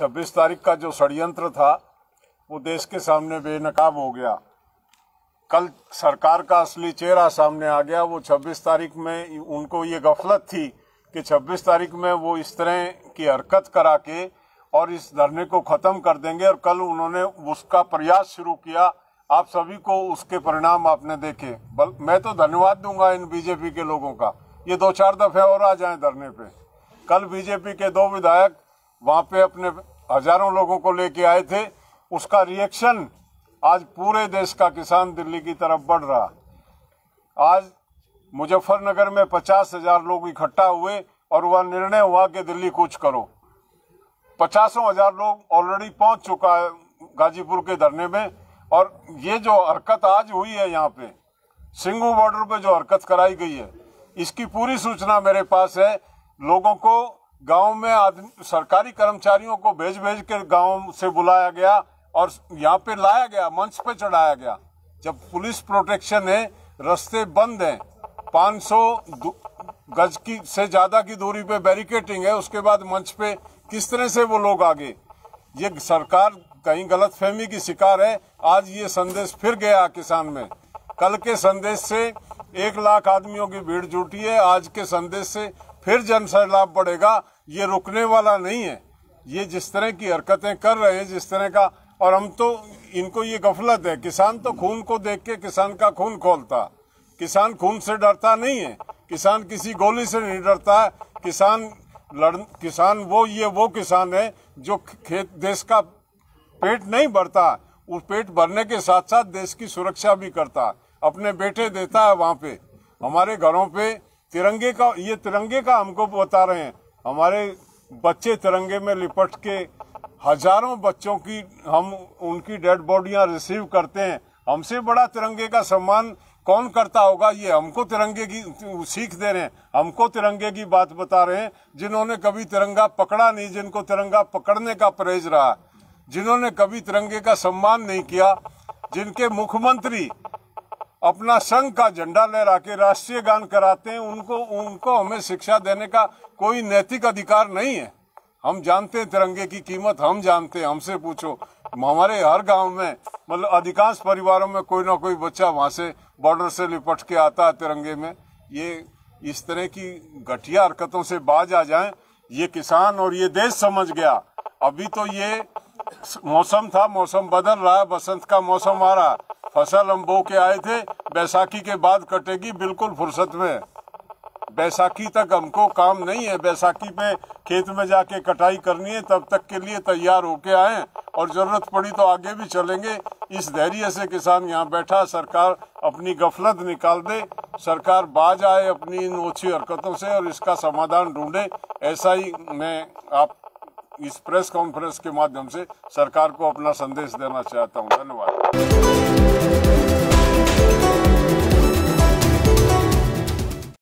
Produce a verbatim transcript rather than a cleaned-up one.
छब्बीस तारीख का जो षड्यंत्र था वो देश के सामने बेनकाब हो गया। कल सरकार का असली चेहरा सामने आ गया। वो छब्बीस तारीख में उनको ये गफलत थी कि छब्बीस तारीख में वो इस तरह की हरकत करा के और इस धरने को ख़त्म कर देंगे, और कल उन्होंने उसका प्रयास शुरू किया। आप सभी को उसके परिणाम आपने देखे। बल मैं तो धन्यवाद दूंगा इन बीजेपी के लोगों का, ये दो चार दफ़े और आ जाएं धरने पे। कल बीजेपी के दो विधायक वहाँ पे अपने हजारों लोगों को लेके आए थे, उसका रिएक्शन आज पूरे देश का किसान दिल्ली की तरफ बढ़ रहा। आज मुजफ्फरनगर में पचास हजार लोग इकट्ठा हुए और वह निर्णय हुआ कि दिल्ली कूच करो। पचासों हजार लोग ऑलरेडी पहुँच चुका है गाजीपुर के धरने में। और ये जो हरकत आज हुई है यहाँ पे सिंघू बॉर्डर पे जो हरकत कराई गई है, इसकी पूरी सूचना मेरे पास है। लोगों को गांव में आदमी सरकारी कर्मचारियों को भेज भेज के गांव से बुलाया गया और यहाँ पे लाया गया, मंच पे चढ़ाया गया। जब पुलिस प्रोटेक्शन है, रास्ते बंद हैं, पाँच सौ गज की से ज़्यादा की दूरी पे बैरिकेटिंग है, उसके बाद मंच पे किस तरह से वो लोग आगे। ये सरकार कहीं गलतफहमी की शिकार है। आज ये संदेश फिर गया किसान में। कल के संदेश से एक लाख आदमियों की भीड़ जुटी है, आज के संदेश से फिर जनसैलाब बढ़ेगा। ये रुकने वाला नहीं है। ये जिस तरह की हरकतें कर रहे हैं, जिस तरह का, और हम तो इनको ये गफलत है। किसान तो खून को देख के किसान का खून खोलता। किसान खून से डरता नहीं है, किसान किसी गोली से नहीं डरता। किसान लड़ किसान वो ये वो किसान है जो खेत देश का पेट नहीं भरता, उस पेट भरने के साथ साथ देश की सुरक्षा भी करता, अपने बेटे देता है। वहाँ पे हमारे घरों पे तिरंगे का, ये तिरंगे का हमको बता रहे हैं। हमारे बच्चे तिरंगे में लिपट के हजारों बच्चों की हम उनकी डेड बॉडियाँ रिसीव करते हैं। हमसे बड़ा तिरंगे का सम्मान कौन करता होगा। ये हमको तिरंगे की सीख दे रहे हैं, हमको तिरंगे की बात बता रहे हैं। जिन्होंने कभी तिरंगा पकड़ा नहीं, जिनको तिरंगा पकड़ने का परहेज रहा, जिन्होंने कभी तिरंगे का सम्मान नहीं किया, जिनके मुख्यमंत्री अपना संघ का झंडा लहरा के राष्ट्रीय गान कराते हैं, उनको उनको हमें शिक्षा देने का कोई नैतिक अधिकार नहीं है। हम जानते हैं तिरंगे की कीमत, हम जानते हैं। हमसे पूछो, हमारे हर गांव में, मतलब अधिकांश परिवारों में कोई ना कोई बच्चा वहां से बॉर्डर से लिपट के आता है तिरंगे में। ये इस तरह की घटिया हरकतों से बाज आ जाएं, ये किसान और ये देश समझ गया। अभी तो ये मौसम था, मौसम बदल रहा है, बसंत का मौसम आ रहा है। फसल हम बो के आए थे, बैसाखी के बाद कटेगी, बिल्कुल फुर्सत में। बैसाखी तक हमको काम नहीं है, बैसाखी पे खेत में जाके कटाई करनी है, तब तक के लिए तैयार होके आए, और जरूरत पड़ी तो आगे भी चलेंगे। इस धैर्य से किसान यहाँ बैठा। सरकार अपनी गफलत निकाल दे, सरकार बाज आए अपनी इन ओछी हरकतों से और इसका समाधान ढूंढे। ऐसा ही मैं आप इस प्रेस कॉन्फ्रेंस के माध्यम से सरकार को अपना संदेश देना चाहता हूं। धन्यवाद।